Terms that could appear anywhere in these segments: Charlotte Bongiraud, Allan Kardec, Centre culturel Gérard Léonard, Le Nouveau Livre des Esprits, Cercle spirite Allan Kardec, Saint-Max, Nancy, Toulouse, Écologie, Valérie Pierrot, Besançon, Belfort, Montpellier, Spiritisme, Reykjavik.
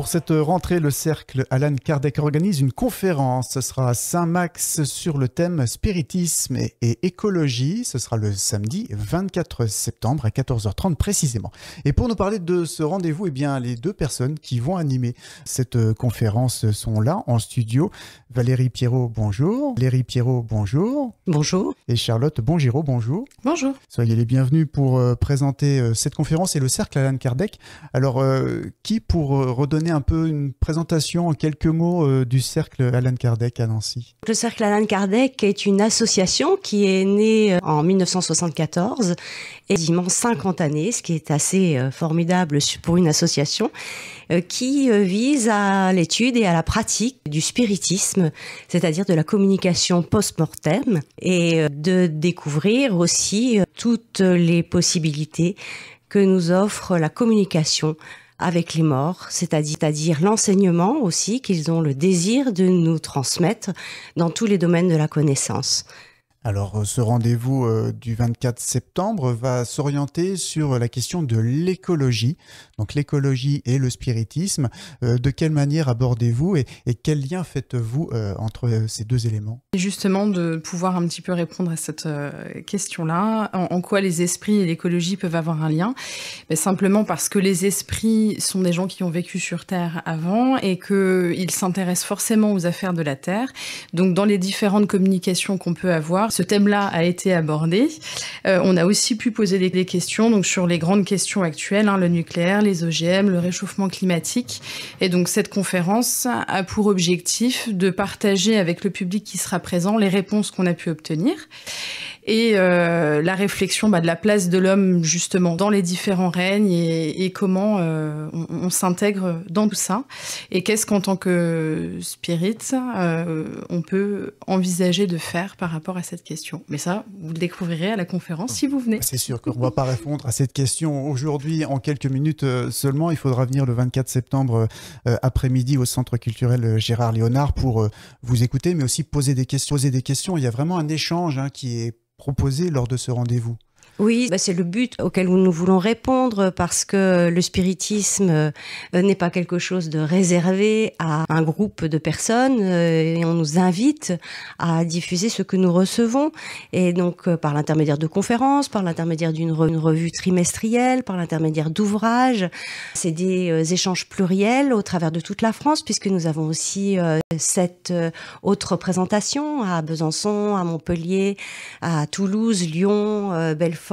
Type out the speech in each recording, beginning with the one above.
Pour cette rentrée, le cercle Allan Kardec organise une conférence. Ce sera à Saint-Max sur le thème spiritisme et écologie. Ce sera le samedi 24 septembre à 14h30 précisément. Et pour nous parler de ce rendez-vous, eh bien, les deux personnes qui vont animer cette conférence sont là en studio. Valérie Pierrot, bonjour. Valérie Pierrot, bonjour. Bonjour. Et Charlotte Bongiraud, bonjour. Bonjour. Soyez les bienvenus pour présenter cette conférence et le cercle Allan Kardec. Alors, qui pour redonner un peu une présentation en quelques mots du cercle Allan Kardec à Nancy. Le cercle Allan Kardec est une association qui est née en 1974 et quasiment 50 années, ce qui est assez formidable pour une association qui vise à l'étude et à la pratique du spiritisme, c'est-à-dire de la communication post-mortem et de découvrir aussi toutes les possibilités que nous offre la communication avec les morts, c'est-à-dire l'enseignement aussi qu'ils ont le désir de nous transmettre dans tous les domaines de la connaissance. Alors, ce rendez-vous du 24 septembre va s'orienter sur la question de l'écologie, donc l'écologie et le spiritisme. De quelle manière abordez-vous et quel lien faites-vous entre ces deux éléments? Justement, de pouvoir un petit peu répondre à cette question-là, en quoi les esprits et l'écologie peuvent avoir un lien? Ben, simplement parce que les esprits sont des gens qui ont vécu sur Terre avant et qu'ils s'intéressent forcément aux affaires de la Terre. Donc, dans les différentes communications qu'on peut avoir, ce thème-là a été abordé. On a aussi pu poser des questions donc sur les grandes questions actuelles, hein, le nucléaire, les OGM, le réchauffement climatique. Et donc cette conférence a pour objectif de partager avec le public qui sera présent les réponses qu'on a pu obtenir et la réflexion de la place de l'homme justement dans les différents règnes et comment on s'intègre dans tout ça et qu'est-ce qu'en tant que spirit on peut envisager de faire par rapport à cette question. Mais ça, vous le découvrirez à la conférence si vous venez. C'est sûr qu'on ne va pas répondre à cette question aujourd'hui en quelques minutes seulement. Il faudra venir le 24 septembre après-midi au Centre culturel Gérard Léonard pour vous écouter, mais aussi poser des questions. Il y a vraiment un échange hein, qui est proposé lors de ce rendez-vous. Oui, c'est le but auquel nous voulons répondre parce que le spiritisme n'est pas quelque chose de réservé à un groupe de personnes et on nous invite à diffuser ce que nous recevons et donc par l'intermédiaire de conférences, par l'intermédiaire d'une revue trimestrielle, par l'intermédiaire d'ouvrages. C'est des échanges pluriels au travers de toute la France puisque nous avons aussi 7 autres représentations à Besançon, à Montpellier, à Toulouse, Lyon, Belfort,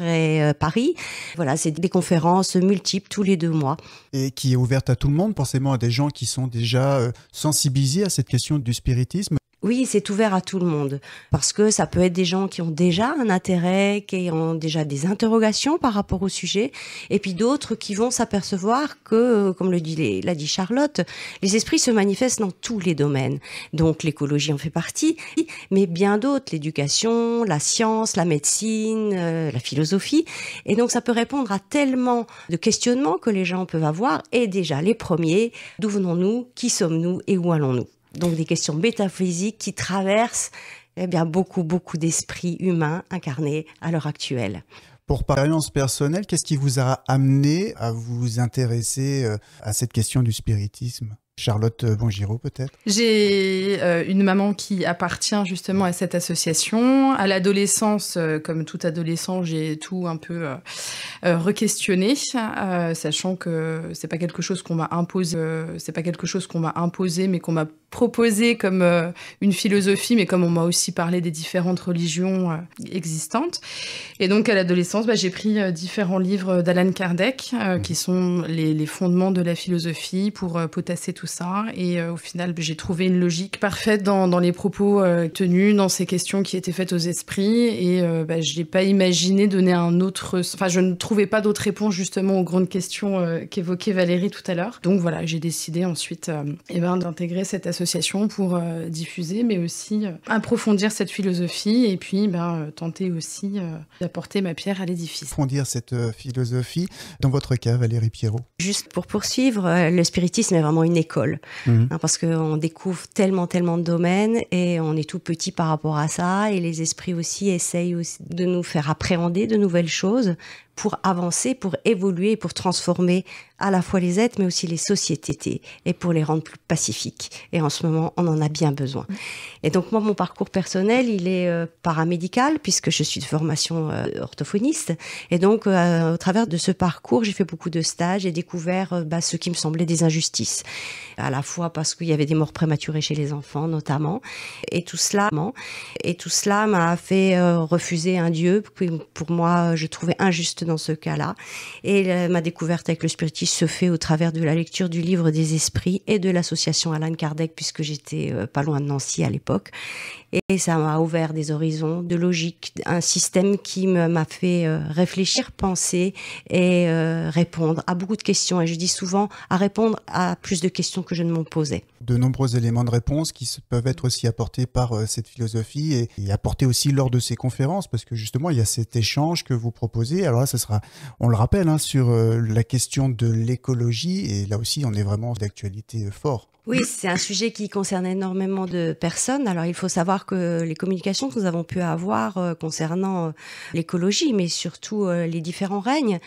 et Paris. Voilà, c'est des conférences multiples tous les 2 mois. Et qui est ouverte à tout le monde, forcément à des gens qui sont déjà sensibilisés à cette question du spiritisme. Oui, c'est ouvert à tout le monde, parce que ça peut être des gens qui ont déjà un intérêt, qui ont déjà des interrogations par rapport au sujet, et puis d'autres qui vont s'apercevoir que, comme l'a dit Charlotte, les esprits se manifestent dans tous les domaines. Donc l'écologie en fait partie, mais bien d'autres, l'éducation, la science, la médecine, la philosophie. Et donc ça peut répondre à tellement de questionnements que les gens peuvent avoir, et déjà les premiers, d'où venons-nous, qui sommes-nous et où allons-nous? Donc des questions métaphysiques qui traversent eh bien, beaucoup d'esprits humains incarnés à l'heure actuelle. Pour expérience personnelle, qu'est-ce qui vous a amené à vous intéresser à cette question du spiritisme ? Charlotte Bongiraud peut-être? J'ai une maman qui appartient justement à cette association. À l'adolescence, comme tout adolescent, j'ai tout un peu re-questionné, sachant que c'est pas quelque chose qu'on m'a imposé, mais qu'on m'a proposé comme une philosophie, mais comme on m'a aussi parlé des différentes religions existantes. Et donc à l'adolescence, bah, j'ai pris différents livres d'Allan Kardec, qui sont les fondements de la philosophie pour potasser tout ça. Et au final, j'ai trouvé une logique parfaite dans les propos tenus, dans ces questions qui étaient faites aux esprits. Et bah, je n'ai pas imaginé donner un autre... Enfin, je ne trouvais pas d'autres réponses justement aux grandes questions qu'évoquait Valérie tout à l'heure. Donc voilà, j'ai décidé ensuite d'intégrer cette association pour diffuser, mais aussi approfondir cette philosophie et puis tenter aussi d'apporter ma pierre à l'édifice. Approfondir cette philosophie. Dans votre cas, Valérie Pierrot. Juste pour poursuivre, le spiritisme est vraiment une école, parce qu'on découvre tellement de domaines et on est tout petit par rapport à ça et les esprits aussi essayent de nous faire appréhender de nouvelles choses. pour avancer, pour évoluer, pour transformer à la fois les êtres, mais aussi les sociétés, et pour les rendre plus pacifiques. Et en ce moment, on en a bien besoin. Et donc, moi, mon parcours personnel, il est paramédical, puisque je suis de formation orthophoniste. Et donc, au travers de ce parcours, j'ai fait beaucoup de stages et découvert ce qui me semblait des injustices. À la fois parce qu'il y avait des morts prématurées chez les enfants, notamment. Et tout cela m'a fait refuser un Dieu. Pour moi, je trouvais injuste dans ce cas-là. Et ma découverte avec le spiritisme se fait au travers de la lecture du livre des esprits et de l'association Allan Kardec, puisque j'étais pas loin de Nancy à l'époque. Et ça m'a ouvert des horizons, de logique, un système qui m'a fait réfléchir, penser et répondre à beaucoup de questions. Et je dis souvent à répondre à plus de questions que je ne m'en posais. De nombreux éléments de réponse qui peuvent être aussi apportés par cette philosophie et apportés aussi lors de ces conférences, parce que justement, il y a cet échange que vous proposez. Alors là, ça sera, on le rappelle, hein, sur la question de l'écologie, et là aussi, on est vraiment d'actualité forte. Oui, c'est un sujet qui concerne énormément de personnes. Alors, il faut savoir que les communications que nous avons pu avoir concernant l'écologie, mais surtout les différents règnes,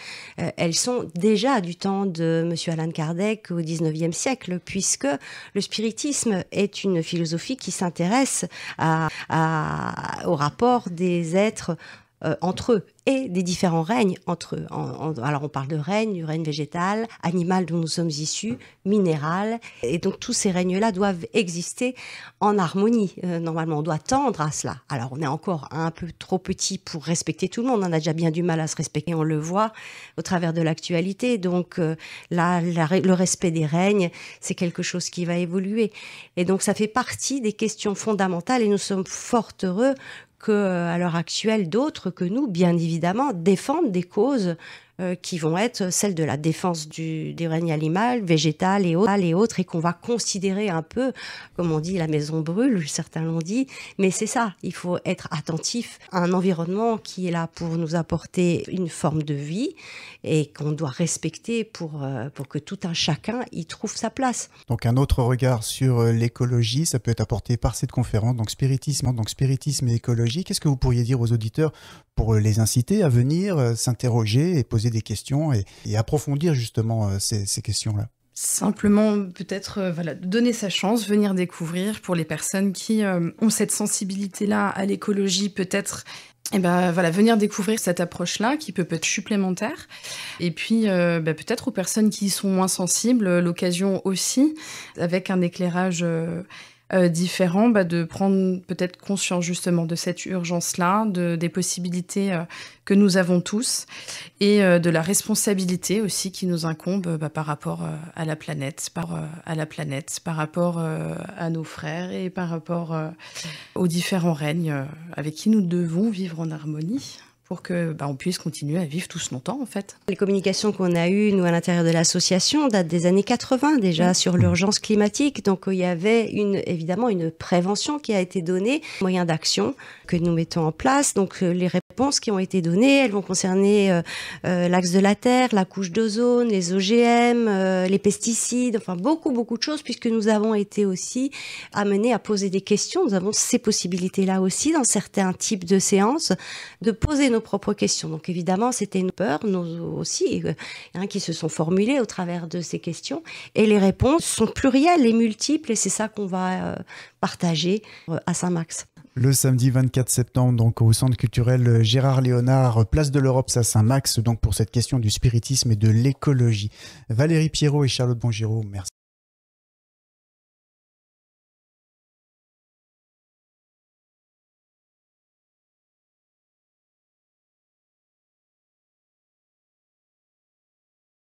elles sont déjà du temps de M. Allan Kardec au XIXe siècle, puisque le spiritisme est une philosophie qui s'intéresse au rapport des êtres entre eux et des différents règnes entre eux. Alors on parle de règne, du règne végétal, animal dont nous sommes issus, minéral, et donc tous ces règnes-là doivent exister en harmonie. Normalement, on doit tendre à cela. Alors on est encore un peu trop petit pour respecter tout le monde, on a déjà bien du mal à se respecter, on le voit au travers de l'actualité. Donc le respect des règnes, c'est quelque chose qui va évoluer. Et donc ça fait partie des questions fondamentales, et nous sommes fort heureux qu'à l'heure actuelle, d'autres que nous, bien évidemment, défendent des causes qui vont être celles de la défense des règnes animal, végétal et autres, et qu'on va considérer un peu, comme on dit, la maison brûle, certains l'ont dit, mais c'est ça, il faut être attentif à un environnement qui est là pour nous apporter une forme de vie et qu'on doit respecter pour que tout un chacun y trouve sa place. Donc un autre regard sur l'écologie, ça peut être apporté par cette conférence, donc spiritisme et écologie. Qu'est-ce que vous pourriez dire aux auditeurs pour les inciter à venir s'interroger et poser des questions et approfondir justement ces questions-là? Simplement peut-être voilà, donner sa chance, venir découvrir pour les personnes qui ont cette sensibilité-là à l'écologie, peut-être voilà, venir découvrir cette approche-là qui peut être supplémentaire. Et puis peut-être aux personnes qui sont moins sensibles, l'occasion aussi, avec un éclairage différent, de prendre peut-être conscience justement de cette urgence-là, des possibilités que nous avons tous, et de la responsabilité aussi qui nous incombe par rapport à la planète, par rapport à nos frères et par rapport aux différents règnes avec qui nous devons vivre en harmonie, pour qu'on puisse continuer à vivre tous longtemps, en fait. Les communications qu'on a eues, nous, à l'intérieur de l'association, datent des années 80, déjà, sur l'urgence climatique. Donc, il y avait évidemment une prévention qui a été donnée, moyens d'action que nous mettons en place. Donc, les réponses qui ont été données, elles vont concerner l'axe de la Terre, la couche d'ozone, les OGM, les pesticides, enfin, beaucoup de choses, puisque nous avons été aussi amenés à poser des questions. Nous avons ces possibilités-là aussi, dans certains types de séances, de poser nos propres questions. Donc évidemment, c'était une peur, nous aussi, qui se sont formulées au travers de ces questions. Et les réponses sont plurielles et multiples, et c'est ça qu'on va partager à Saint-Max. Le samedi 24 septembre, donc au Centre culturel Gérard Léonard, place de l'Europe, à Saint-Max, donc pour cette question du spiritisme et de l'écologie. Valérie Pierrot et Charlotte Bongiraud, merci.